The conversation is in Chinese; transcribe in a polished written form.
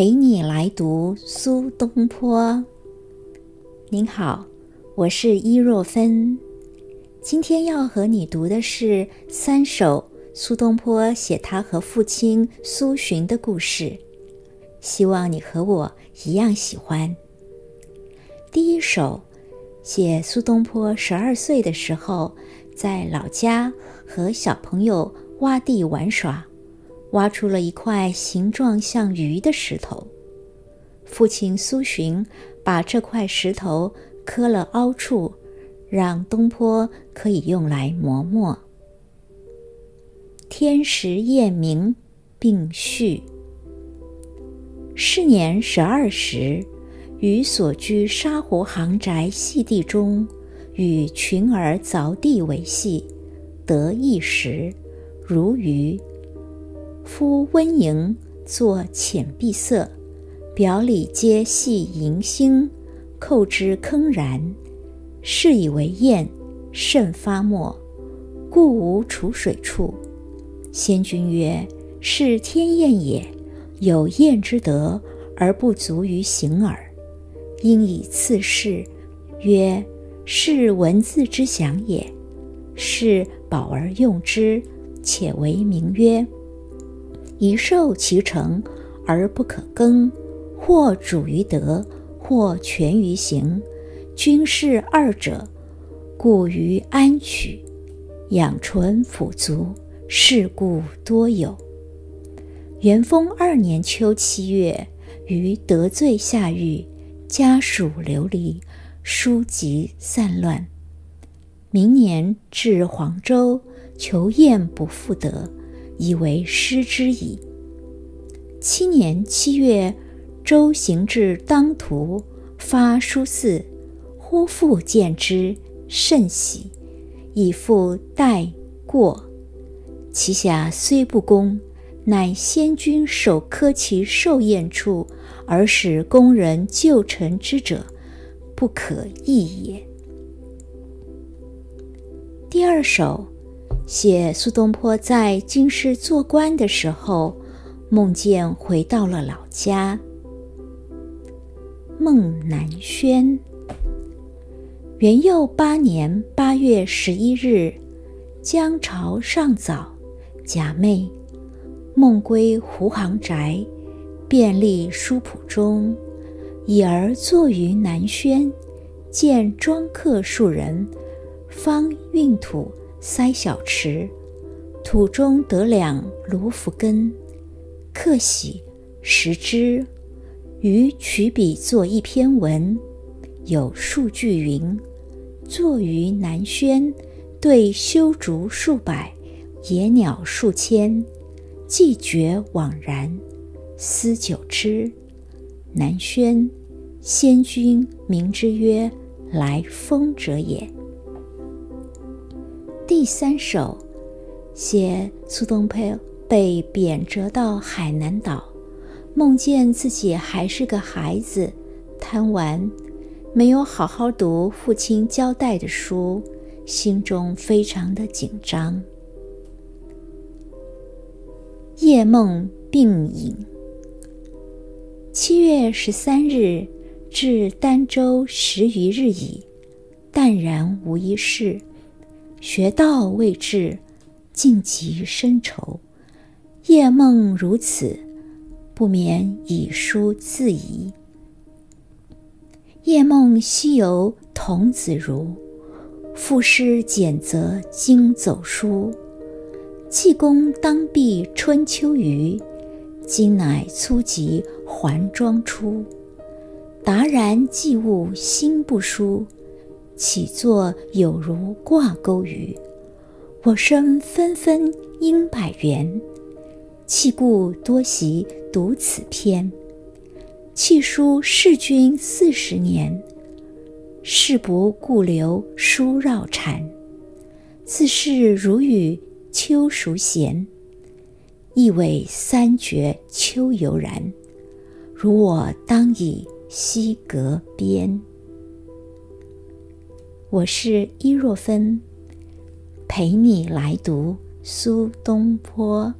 陪你来读苏东坡。您好，我是伊若芬，今天要和你读的是三首苏东坡写他和父亲苏洵的故事，希望你和我一样喜欢。第一首写苏东坡12岁的时候，在老家和小朋友挖地玩耍，挖出了一块形状像鱼的石头。父亲苏洵把这块石头磕了凹处，让东坡可以用来磨墨。天时夜明并序。是年12时，于所居沙湖行宅细地中，与群儿凿地为戏，得一石，如鱼。夫温莹作浅碧色，表里皆系银星，扣之铿然，是以为砚，甚发墨，故无储水处。先君曰：是天砚也，有砚之德而不足于行耳。因以次世，曰：是文字之详也，是宝而用之，且为名曰。一受其成而不可更，或主于德，或全于行，均是二者，故于安取，养唇辅足，是故多有。元丰2年秋7月，于得罪下狱，家属流离，书籍散乱。明年至黄州，求砚不复得，以为失之矣。7年7月，周行至当涂，发书肆，忽复见之，甚喜，以复带过。其匣虽不工，乃先君手刻其寿宴处，而使工人就臣之者，不可易也。第二首写苏东坡在京师做官的时候，梦见回到了老家。梦南轩。元佑8年8月11日，江潮尚早，假寐，梦归湖行宅，便立书圃中，已而坐于南轩，见庄客数人，方运土塞小池，土中得两芦菔根，客喜，食之。于取笔作一篇文，有数句云：坐于南轩，对修竹数百，野鸟数千，既觉惘然，思久之。南轩，先君名之曰来风者也。第三首写苏东坡被贬谪到海南岛，梦见自己还是个孩子，贪玩，没有好好读父亲交代的书，心中非常的紧张。夜梦并饮。7月13日，至儋州10余日矣，淡然无一事。学道未至，尽极深愁。夜梦如此，不免以书自怡。夜梦西游童子儒，赋诗简则经走书。济公当避春秋鱼，今乃粗籍还庄出。达然济物心不舒，起坐有如挂钩鱼。我身纷纷应百元，弃故多习读此篇。弃书事君40年，事不顾留书绕缠。自是如与秋熟闲，意为三绝秋犹然。如我当以西阁边。我是伊若芬，陪你来读苏东坡。